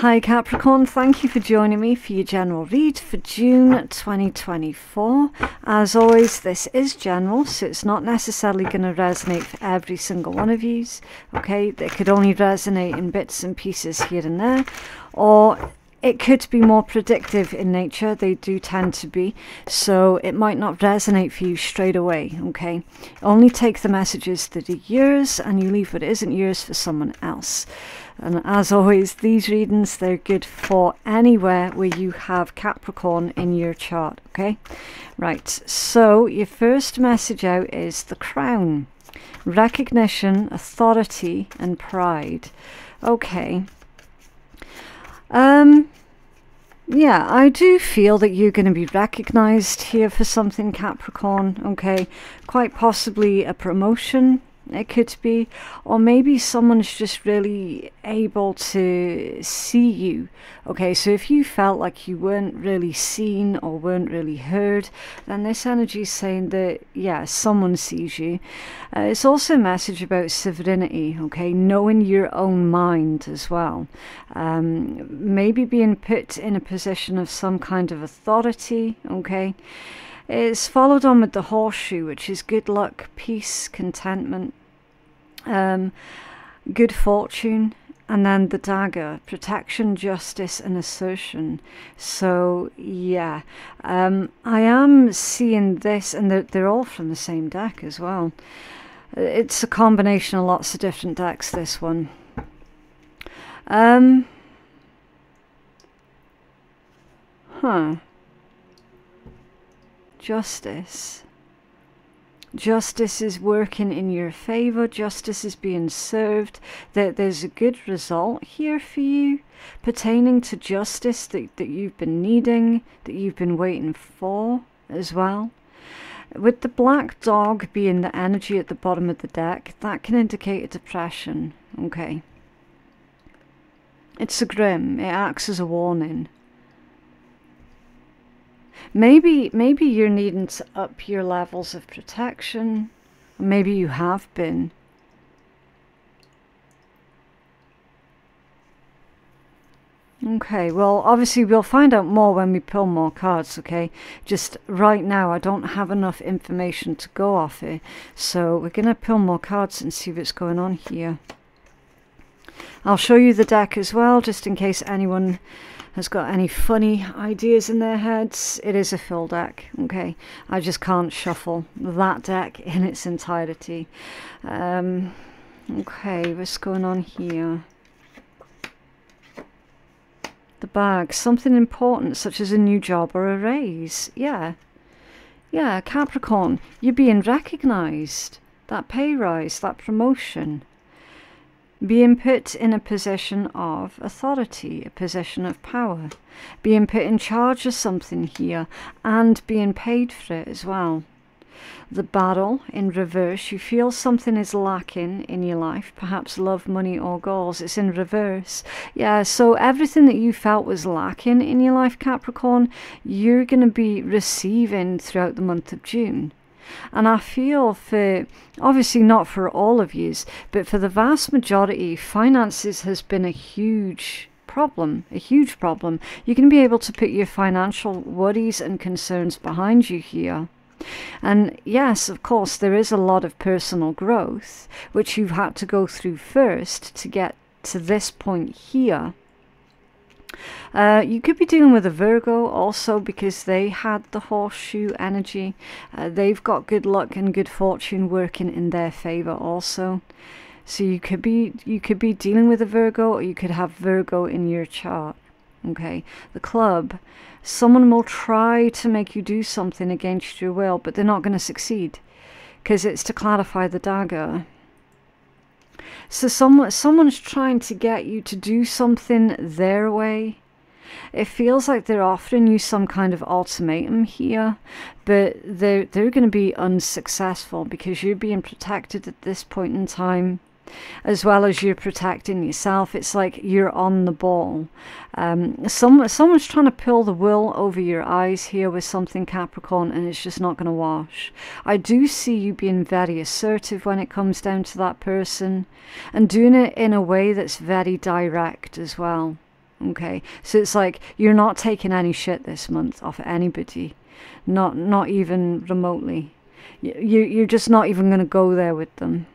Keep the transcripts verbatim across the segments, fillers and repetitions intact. Hi Capricorn, thank you for joining me for your general read for June twenty twenty-four. As always, this is general, so it's not necessarily going to resonate for every single one of you. Okay, it could only resonate in bits and pieces here and there, or it could be more predictive in nature. They do tend to be, so it might not resonate for you straight away. Okay, only take the messages that are yours and you leave what isn't yours for someone else. And as always, these readings, they're good for anywhere where you have Capricorn in your chart, okay? Right, so your first message out is the Crown. Recognition, authority, and pride. Okay. Um... Yeah, I do feel that you're going to be recognized here for something, Capricorn, okay? Quite possibly a promotion. It could be, or maybe someone's just really able to see you. Okay, so if you felt like you weren't really seen or weren't really heard, then this energy is saying that, yeah, someone sees you. Uh, it's also a message about sovereignty, okay, knowing your own mind as well. Um, maybe being put in a position of some kind of authority, okay. It's followed on with the horseshoe, which is good luck, peace, contentment, um, good fortune, and then the dagger, protection, justice, and assertion. So, yeah, um, I am seeing this, and they're, they're all from the same deck as well. It's a combination of lots of different decks, this one. Um, huh. Justice. Justice is working in your favor. Justice is being served. That there's a good result here for you pertaining to justice that, that you've been needing, that you've been waiting for as well. With the black dog being the energy at the bottom of the deck, that can indicate a depression. Okay. It's a grim. It acts as a warning. Maybe, maybe you're needing to up your levels of protection. Maybe you have been. Okay, well, obviously we'll find out more when we pull more cards, okay? Just right now, I don't have enough information to go off here. So we're going to pull more cards and see what's going on here. I'll show you the deck as well, just in case anyone has got any funny ideas in their heads. It is a full deck, okay? I just can't shuffle that deck in its entirety. Um, okay, what's going on here? The bag, something important such as a new job or a raise. Yeah, yeah, Capricorn, you're being recognized. That pay rise, that promotion. Being put in a position of authority, a position of power. Being put in charge of something here and being paid for it as well. The barrel in reverse, you feel something is lacking in your life, perhaps love, money or goals. It's in reverse. Yeah, so everything that you felt was lacking in your life, Capricorn, you're going to be receiving throughout the month of June. And I feel for, obviously not for all of you, but for the vast majority, finances has been a huge problem, a huge problem. You're going to be able to put your financial worries and concerns behind you here. And yes, of course, there is a lot of personal growth, which you've had to go through first to get to this point here. Uh, you could be dealing with a Virgo also because they had the horseshoe energy. Uh, they've got good luck and good fortune working in their favor also. So you could be you could be dealing with a Virgo, or you could have Virgo in your chart. Okay, the club. Someone will try to make you do something against your will, but they're not going to succeed because it's to clarify the dagger. So someone, someone's trying to get you to do something their way. It feels like they're offering you some kind of ultimatum here, but they're, they're going to be unsuccessful because you're being protected at this point in time, as well as you're protecting yourself. It's like you're on the ball. Um, some, someone's trying to pull the wool over your eyes here with something, Capricorn, and it's just not going to wash. I do see you being very assertive when it comes down to that person, and doing it in a way that's very direct as well. Okay, so it's like you're not taking any shit this month off anybody, not not even remotely. You, you're just not even going to go there with them.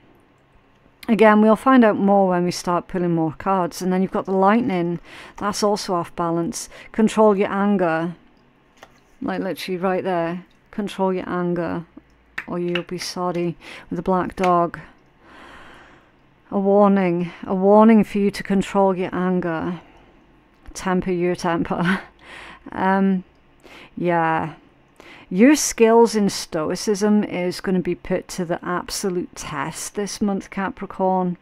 Again, we'll find out more when we start pulling more cards. And then you've got the lightning. That's also off balance. Control your anger. Like literally right there. Control your anger or you'll be sorry, with the black dog. A warning. A warning for you to control your anger. Temper your temper. um, yeah. Your skills in stoicism is going to be put to the absolute test this month, Capricorn.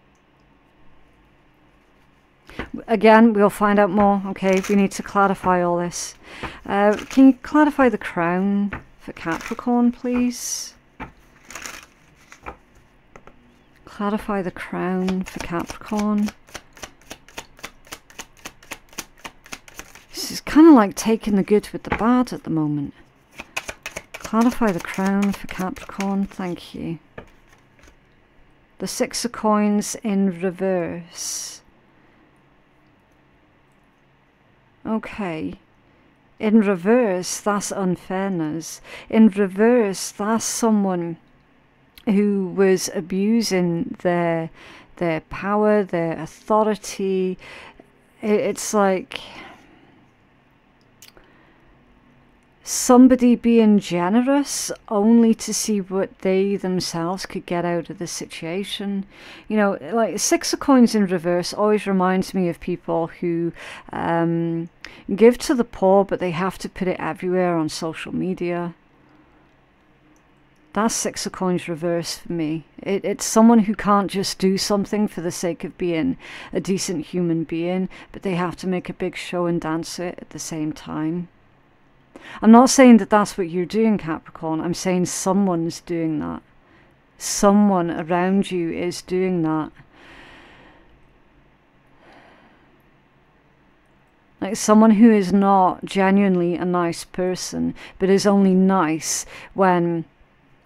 Again, we'll find out more. Okay, we need to clarify all this. Uh, can you clarify the crown for Capricorn, please? Clarify the crown for Capricorn. This is kind of like taking the good with the bad at the moment. Clarify the crown for Capricorn, thank you. The Six of Coins in reverse. Okay. In reverse, that's unfairness. In reverse, that's someone who was abusing their, their power, their authority. It's like somebody being generous only to see what they themselves could get out of the situation. You know, like Six of Coins in reverse always reminds me of people who um, give to the poor, but they have to put it everywhere on social media. That's Six of Coins reverse for me. It, it's someone who can't just do something for the sake of being a decent human being, but they have to make a big show and dance it at the same time. I'm not saying that that's what you're doing, Capricorn. I'm saying someone's doing that. Someone around you is doing that. Like someone who is not genuinely a nice person, but is only nice when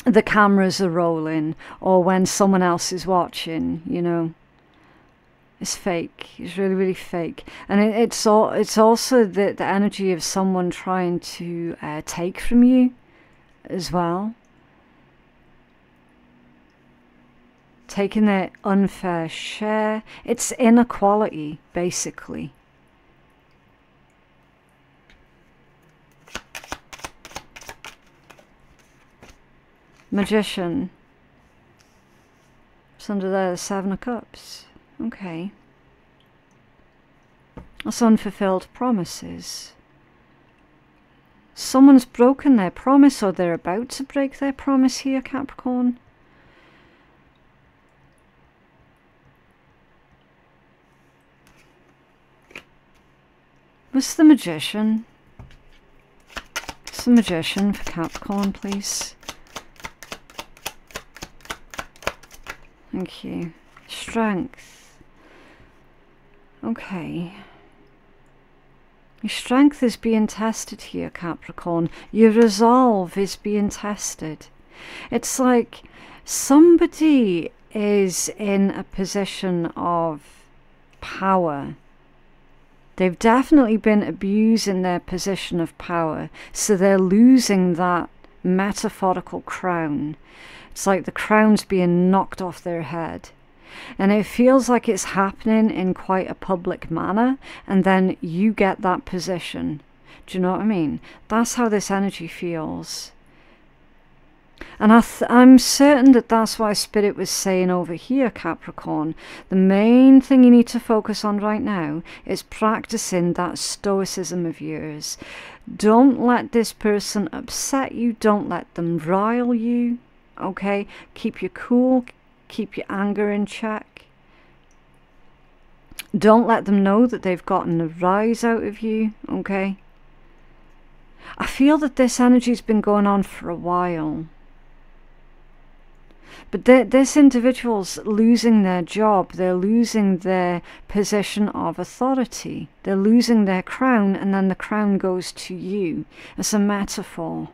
the cameras are rolling or when someone else is watching, you know. It's fake. It's really, really fake. And it, it's all, it's also the, the energy of someone trying to uh, take from you as well. Taking their unfair share. It's inequality, basically. Magician. It's under there, the Seven of Cups. Okay. That's unfulfilled promises. Someone's broken their promise or they're about to break their promise here, Capricorn. What's the Magician? What's the Magician for Capricorn, please? Thank you. Strength. Okay. Your strength is being tested here, Capricorn. Your resolve is being tested. It's like somebody is in a position of power. They've definitely been abusing their position of power, so they're losing that metaphorical crown. It's like the crown's being knocked off their head. And it feels like it's happening in quite a public manner, and then you get that position. Do you know what I mean? That's how this energy feels. And I th I'm certain that that's why Spirit was saying over here, Capricorn, the main thing you need to focus on right now is practicing that stoicism of yours. Don't let this person upset you. Don't let them rile you. Okay? Keep your cool. Keep your anger in check. Don't let them know that they've gotten a rise out of you, okay? I feel that this energy's been going on for a while. But this individual's losing their job. They're losing their position of authority. They're losing their crown, and then the crown goes to you. It's a metaphor.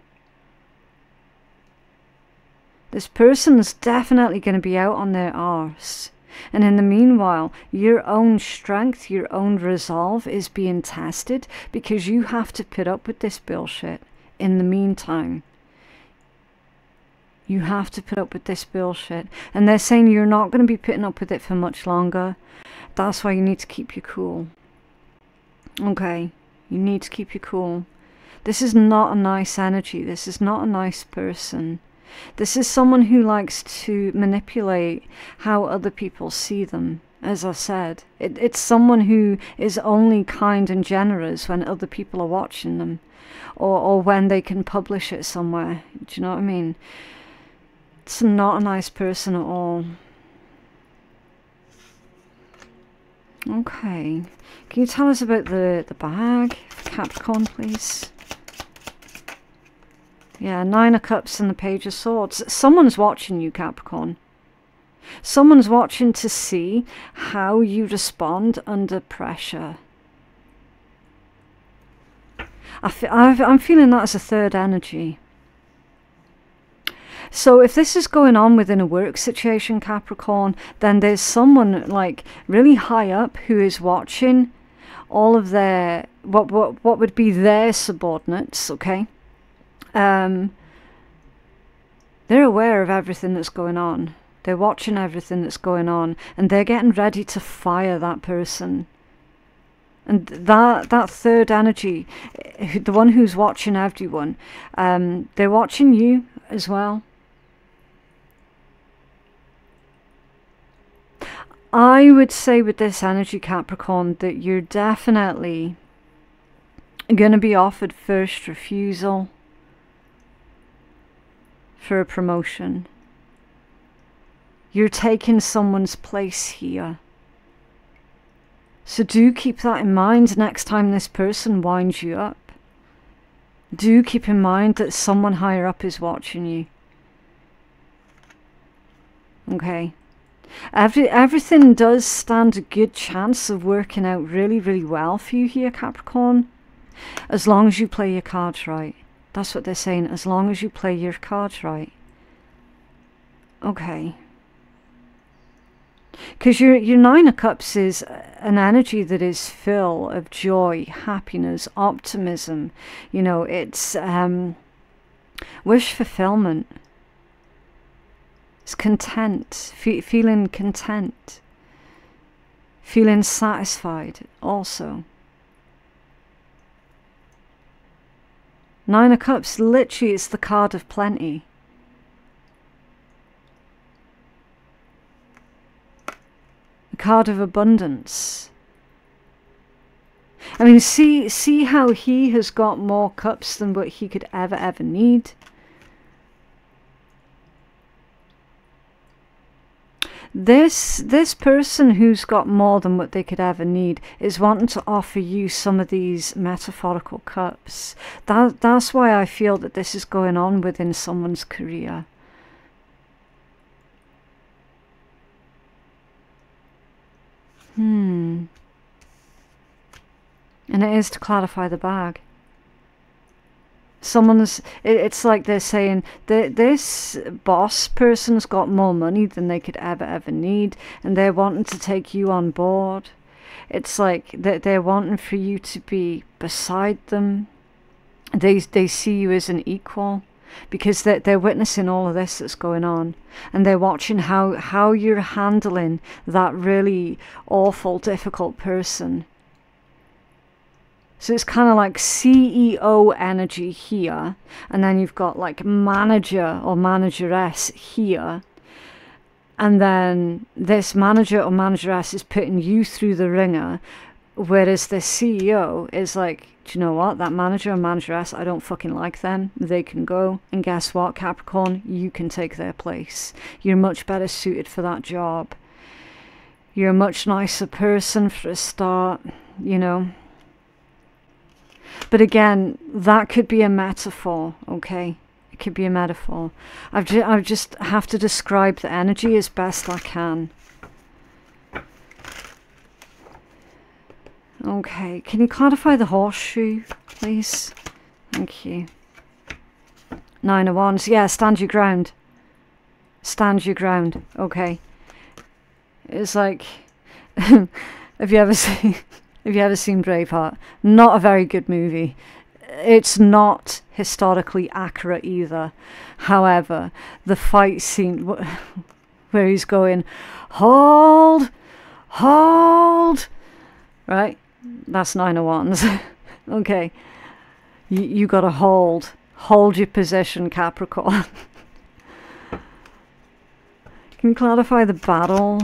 This person is definitely going to be out on their arse. And in the meanwhile, your own strength, your own resolve is being tested because you have to put up with this bullshit. In the meantime, you have to put up with this bullshit. And they're saying you're not going to be putting up with it for much longer. That's why you need to keep your cool. Okay, you need to keep your cool. This is not a nice energy. This is not a nice person. This is someone who likes to manipulate how other people see them, as I said. It, it's someone who is only kind and generous when other people are watching them, or, or when they can publish it somewhere. Do you know what I mean? It's not a nice person at all. Okay. Can you tell us about the, the bag, Capricorn, please? Yeah, Nine of Cups and the Page of Swords. Someone's watching you, Capricorn. Someone's watching to see how you respond under pressure. I fe I've, I'm feeling that as a third energy. So if this is going on within a work situation, Capricorn, then there's someone like really high up who is watching all of their, what, what, what would be their subordinates, okay? Um, they're aware of everything that's going on. They're watching everything that's going on, and they're getting ready to fire that person. And that that third energy, the one who's watching everyone, um, they're watching you as well. I would say with this energy, Capricorn, that you're definitely going to be offered first refusal for a promotion. You're taking someone's place here. So do keep that in mind next time this person winds you up. Do keep in mind that someone higher up is watching you. Okay. Every, everything does stand a good chance of working out really, really well for you here, Capricorn. As long as you play your cards right. That's what they're saying, as long as you play your cards right. Okay. Because your, your Nine of Cups is an energy that is full of joy, happiness, optimism. You know, it's um, wish fulfillment. It's content, fe feeling content. Feeling satisfied also. Nine of Cups, literally, it's the card of plenty. The card of abundance. I mean, see, see how he has got more cups than what he could ever, ever need. This, this person who's got more than what they could ever need is wanting to offer you some of these metaphorical cups. That, that's why I feel that this is going on within someone's career. Hmm. And it is to clarify the bag. Someone's, it, it's like they're saying that this boss person's got more money than they could ever, ever need, and they're wanting to take you on board. It's like they're, they're wanting for you to be beside them. They, they see you as an equal because they're, they're witnessing all of this that's going on, and they're watching how, how you're handling that really awful, difficult person. So it's kind of like C E O energy here, and then you've got like manager or manageress here, and then this manager or manageress is putting you through the ringer, whereas the C E O is like, do you know what, that manager or manageress, I don't fucking like them, they can go, and guess what, Capricorn, you can take their place. You're much better suited for that job. You're a much nicer person for a start, you know. But again, that could be a metaphor, okay? It could be a metaphor. I've ju I just have to describe the energy as best I can. Okay, can you clarify the horseshoe, please? Thank you. Nine of Wands. Yeah, stand your ground. Stand your ground, okay. It's like, have you ever seen, have you ever seen Braveheart? Not a very good movie. It's not historically accurate either. However, the fight scene where he's going, hold, hold, right? That's nine of wands. Okay, you, you gotta hold, hold your position, Capricorn. Can you clarify the battle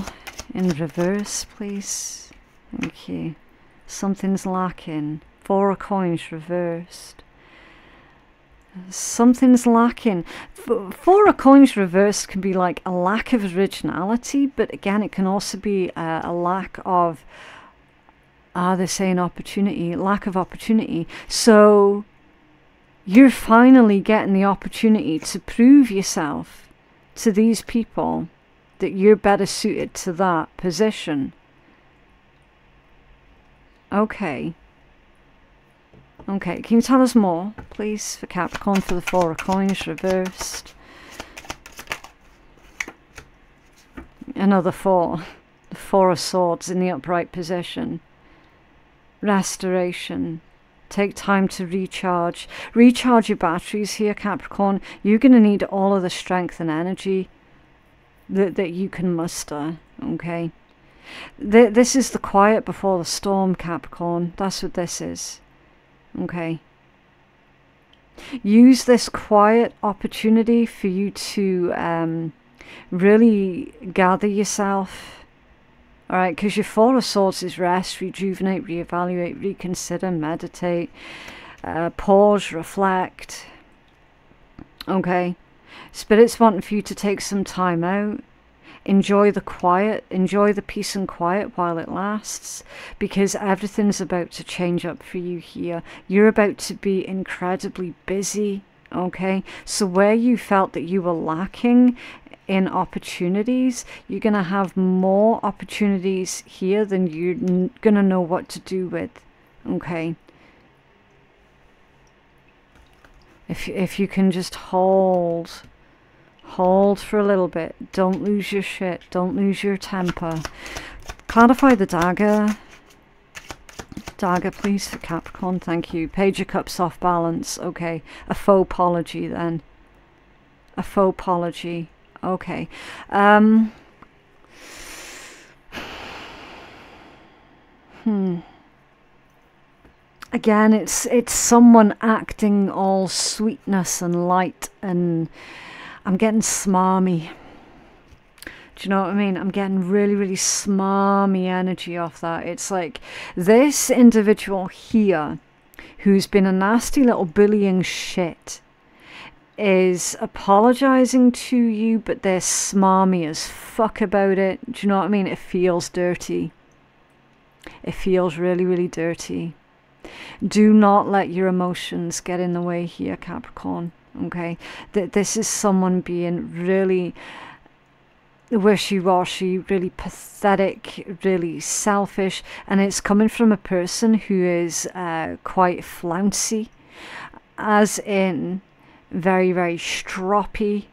in reverse, please? Thank you. Something's lacking. Four of coins reversed. Something's lacking. Four of coins reversed can be like a lack of originality, but again, it can also be a, a lack of, ah, they're saying opportunity, lack of opportunity. So you're finally getting the opportunity to prove yourself to these people that you're better suited to that position. Okay. Okay, can you tell us more, please, for Capricorn, for the Four of Coins reversed? Another four. The Four of Swords in the upright position. Restoration. Take time to recharge. Recharge your batteries here, Capricorn. You're going to need all of the strength and energy that, that you can muster, okay? Th this is the quiet before the storm, Capricorn. That's what this is. Okay. Use this quiet opportunity for you to um, really gather yourself. All right, because your Four of Swords is rest, rejuvenate, reevaluate, reconsider, meditate, uh, pause, reflect. Okay. Spirit's wanting for you to take some time out. Enjoy the quiet, enjoy the peace and quiet while it lasts, because everything's about to change up for you here. You're about to be incredibly busy, okay? So where you felt that you were lacking in opportunities, you're going to have more opportunities here than you're going to know what to do with, okay? If, if you can just hold... Hold for a little bit. Don't lose your shit. Don't lose your temper. Clarify the dagger. Dagger, please, for Capricorn. Thank you. Page of Cups off balance. Okay. A faux apology then. A faux apology. Okay. Um. Hmm. Again, it's it's someone acting all sweetness and light and... I'm getting smarmy. Do you know what I mean? I'm getting really, really smarmy energy off that. It's like this individual here who's been a nasty little bullying shit is apologizing to you, but they're smarmy as fuck about it. Do you know what I mean? It feels dirty. It feels really, really dirty. Do not let your emotions get in the way here, Capricorn. Okay, that this is someone being really wishy-washy, really pathetic, really selfish, and it's coming from a person who is uh, quite flouncy, as in very, very stroppy.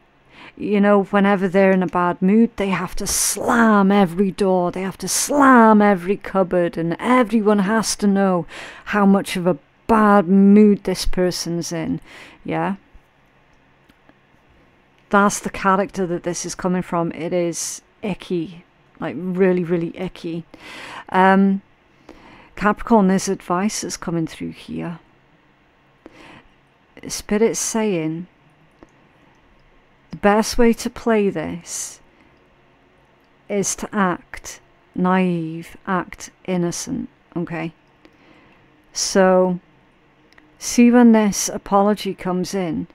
You know, whenever they're in a bad mood, they have to slam every door, they have to slam every cupboard, and everyone has to know how much of a bad mood this person's in, yeah? That's the character that this is coming from. It is icky, like really, really icky. Um, Capricorn, this advice is coming through here. Spirit's saying the best way to play this is to act naive, act innocent, okay? So see when this apology comes in,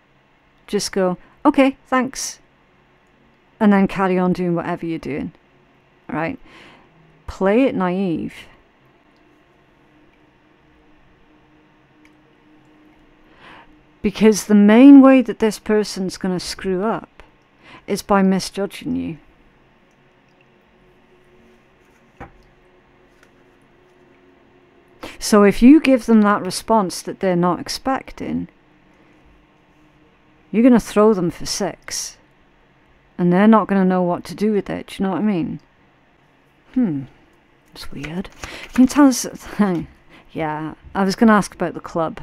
just go, okay, thanks, and then carry on doing whatever you're doing, right? Play it naive. Because the main way that this person's going to screw up is by misjudging you. So if you give them that response that they're not expecting, you're going to throw them for six. And they're not going to know what to do with it. Do you know what I mean? Hmm. That's weird. Can you tell us... Yeah, I was going to ask about the club.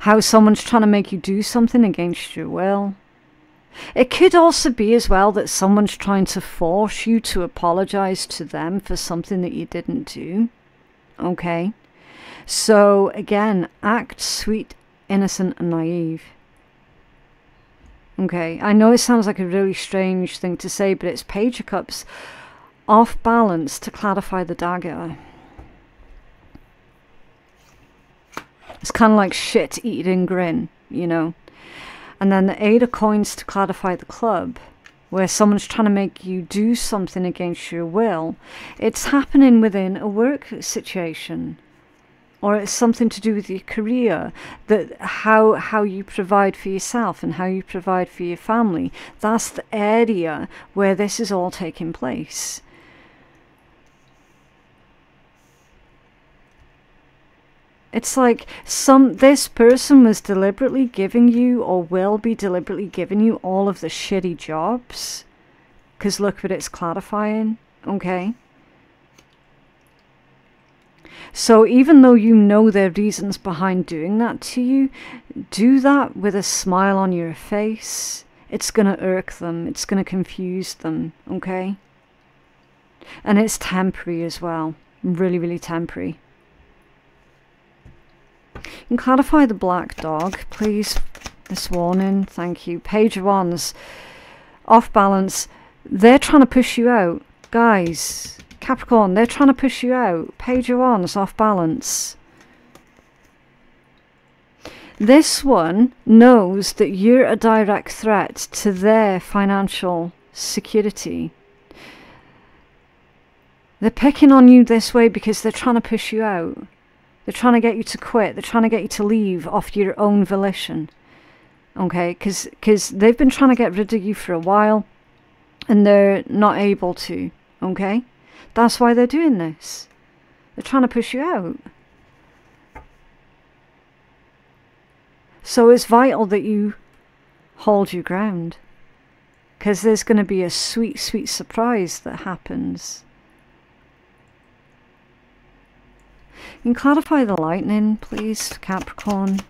How someone's trying to make you do something against your will. It could also be as well that someone's trying to force you to apologize to them for something that you didn't do. Okay. So, again, act sweet, innocent and naive. Okay. I know it sounds like a really strange thing to say, but it's Page of Cups off balance to clarify the dagger. It's kind of like shit, eat it and grin, you know. And then the Eight of Coins to clarify the club, where someone's trying to make you do something against your will. It's happening within a work situation, or it's something to do with your career, that how, how you provide for yourself and how you provide for your family. That's the area where this is all taking place. It's like some this person was deliberately giving you, or will be deliberately giving you, all of the shitty jobs. Because look what it's clarifying. Okay. So even though you know their reasons behind doing that to you, do that with a smile on your face. It's going to irk them. It's going to confuse them. Okay. And it's temporary as well. Really, really temporary. And clarify the black dog, please. This warning, thank you. Page of Wands, off balance. They're trying to push you out, guys. Capricorn, they're trying to push you out. Page of Wands, off balance. This one knows that you're a direct threat to their financial security. They're picking on you this way because they're trying to push you out. They're trying to get you to quit. They're trying to get you to leave off your own volition. Okay, because because they've been trying to get rid of you for a while and they're not able to. Okay, that's why they're doing this. They're trying to push you out. So it's vital that you hold your ground, because there's going to be a sweet, sweet surprise that happens. Can clarify the lightning, please, Capricorn.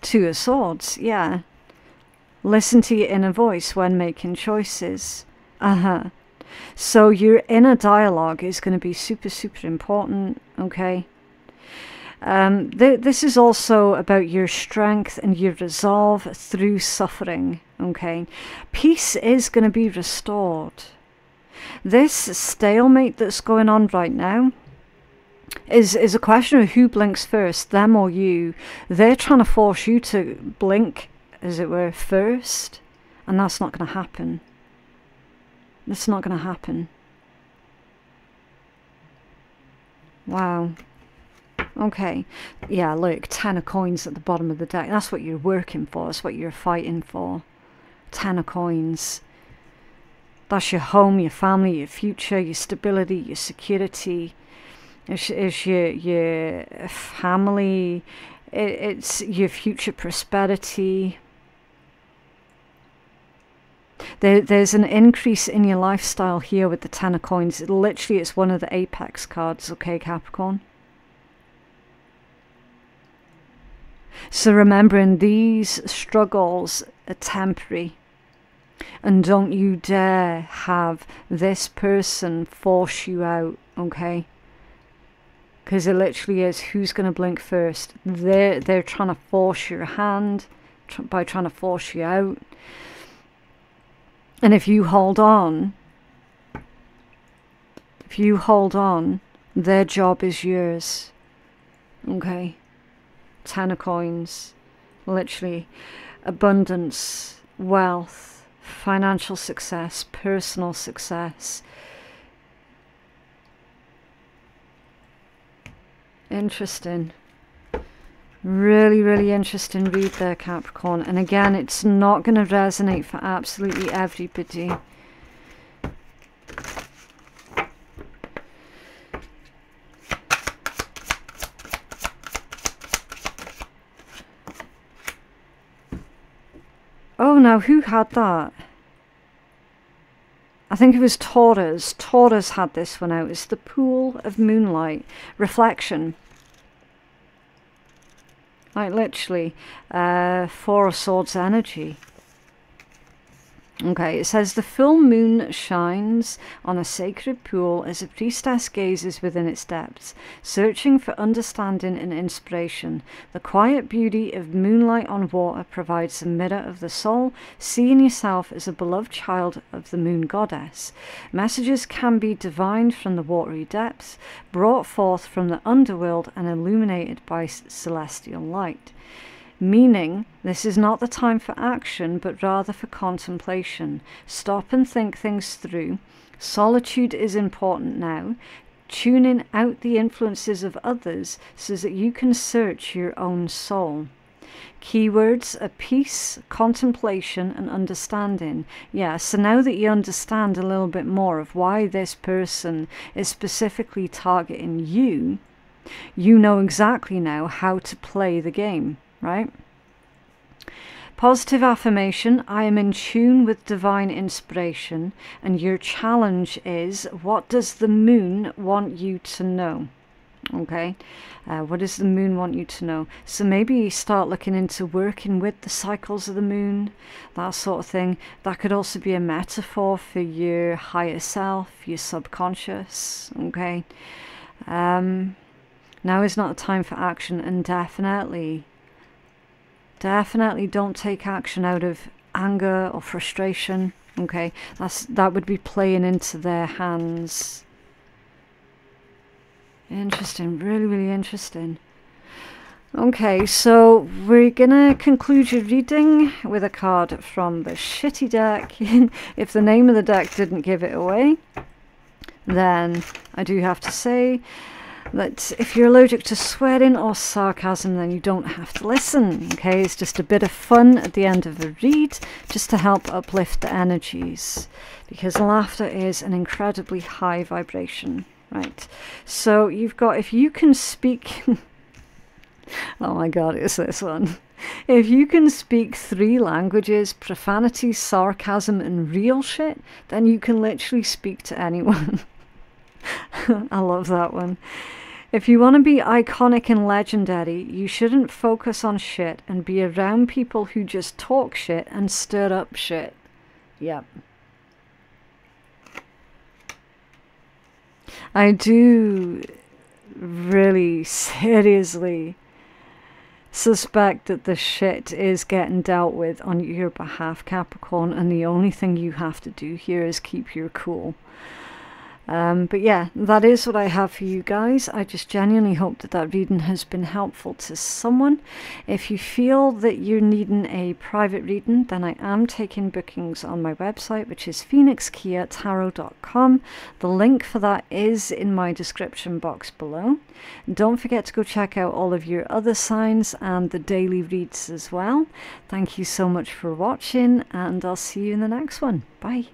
Two of Swords, yeah. Listen to your inner voice when making choices. Uh-huh. So your inner dialogue is going to be super, super important, okay? Um, th this is also about your strength and your resolve through suffering, okay? Peace is going to be restored. This stalemate that's going on right now is, is a question of who blinks first, them or you. They're trying to force you to blink, as it were, first, and that's not going to happen. That's not going to happen. Wow. Okay. Yeah, look, ten of coins at the bottom of the deck. That's what you're working for. That's what you're fighting for. Ten of coins. That's your home, your family, your future, your stability, your security. It's, it's your, your family. It, it's your future prosperity. There, there's an increase in your lifestyle here with the Ten of Coins. It, literally, it's one of the apex cards, okay, Capricorn? So remembering these struggles are temporary. And don't you dare have this person force you out, okay? Because it literally is who's going to blink first. They're, they're trying to force your hand tr by trying to force you out. And if you hold on, if you hold on, their job is yours, okay? Ten of Coins, literally abundance, wealth. Financial success, personal success. Interesting. Really, really interesting read there, Capricorn. And again, it's not going to resonate for absolutely everybody. Oh, now who had that? think it was Taurus. Taurus had this one out. It's the pool of moonlight. Reflection. Like literally uh, Four of Swords energy. Okay, it says the full moon shines on a sacred pool as a priestess gazes within its depths, searching for understanding and inspiration. The quiet beauty of moonlight on water provides a mirror of the soul, seeing yourself as a beloved child of the moon goddess. Messages can be divined from the watery depths, brought forth from the underworld and illuminated by celestial light. Meaning, this is not the time for action, but rather for contemplation. Stop and think things through. Solitude is important now. Tuning out the influences of others so that you can search your own soul. Keywords are peace, contemplation, and understanding. Yeah, so now that you understand a little bit more of why this person is specifically targeting you, you know exactly now how to play the game. Right? Positive affirmation. I am in tune with divine inspiration, and your challenge is, what does the moon want you to know? Okay, uh, what does the moon want you to know? So maybe start looking into working with the cycles of the moon, that sort of thing. That could also be a metaphor for your higher self, your subconscious. Okay, um, now is not the time for action, and definitely Definitely don't take action out of anger or frustration. Okay, that's that would be playing into their hands. Interesting, really, really interesting. Okay, so we're gonna conclude your reading with a card from the shitty deck. If the name of the deck didn't give it away, then I do have to say that if you're allergic to swearing or sarcasm, then you don't have to listen, okay? It's just a bit of fun at the end of the read, just to help uplift the energies, because laughter is an incredibly high vibration, right? So you've got, if you can speak, oh my God, it's this one. If you can speak three languages, profanity, sarcasm, and real shit, then you can literally speak to anyone. I love that one. If you want to be iconic and legendary, you shouldn't focus on shit and be around people who just talk shit and stir up shit. Yep. I do really seriously suspect that the shit is getting dealt with on your behalf, Capricorn, and the only thing you have to do here is keep your cool. Um, but yeah, that is what I have for you guys. I just genuinely hope that that reading has been helpful to someone. If you feel that you're needing a private reading, then I am taking bookings on my website, which is phoenix keia tarot dot com. The link for that is in my description box below. Don't forget to go check out all of your other signs and the daily reads as well. Thank you so much for watching, and I'll see you in the next one. Bye.